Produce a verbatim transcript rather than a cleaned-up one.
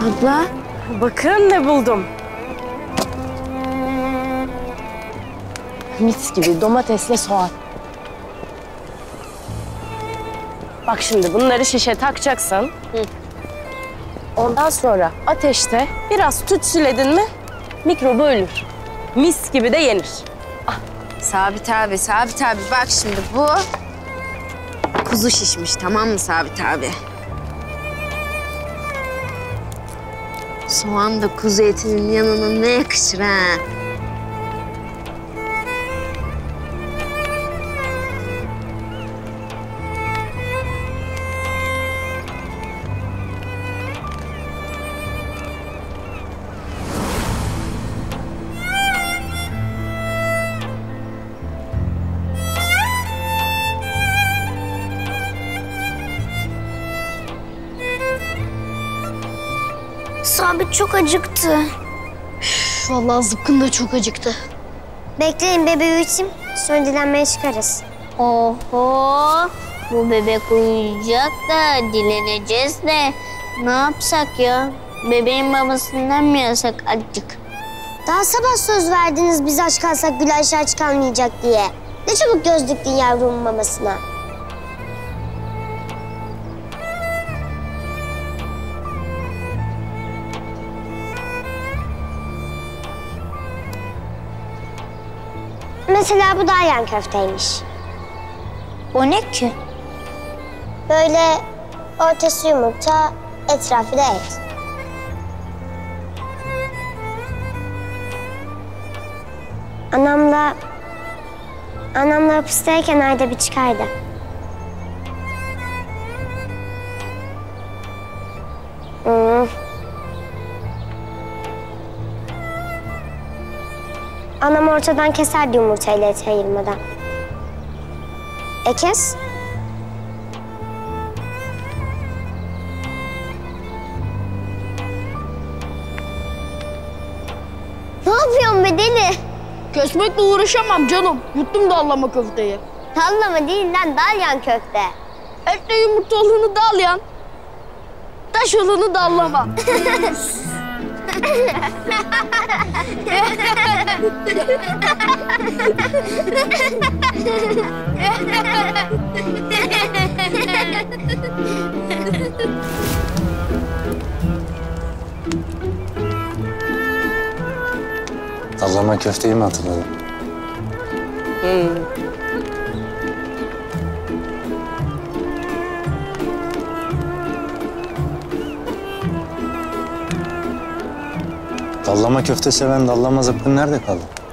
Abla. Bakın ne buldum. Mis gibi domatesle soğan. Bak şimdi bunları şişe takacaksın. Hı. Ondan sonra ateşte biraz tütsüledin mi mikrobu ölür. Mis gibi de yenir. Ah. Sabit abi, Sabit abi bak şimdi bu kuzu şişmiş, tamam mı Sabit abi? Soğan da kuzu etinin yanına ne yakışır ha? Sabit çok acıktı. Üf, vallahi Zıpkın da çok acıktı. Bekleyin bebeği için, sonra dilenmeye çıkarız. Oho! Bu bebek uyuyacak da dileneceğiz de ne yapsak ya? Bebeğin babasından mı yasak acık? Daha sabah söz verdiniz biz aç kalsak Gülay aç kalmayacak diye. Ne çabuk göz diktin yavrumun mamasına. Mesela bu da yan köfteymiş. O ne ki? Böyle ortası yumurta, etrafı da et. Anamla... Anamla hapisteyken ayda bir çıkardı. Hmm. Anam ortadan keserdi yumurtayla eti ayırmadan. E kes. Ne yapıyorsun be deli? Kesmekle uğraşamam canım. Yuttum dallama köfteyi. Dallama değil lan, dalyan köfte. Etle yumurta olanı dalyan, taş olanı dallama. Dallama köfteyi mi hatırladın? Hmm. Dallama köfte seven dallama Zıpkın nerede kaldı?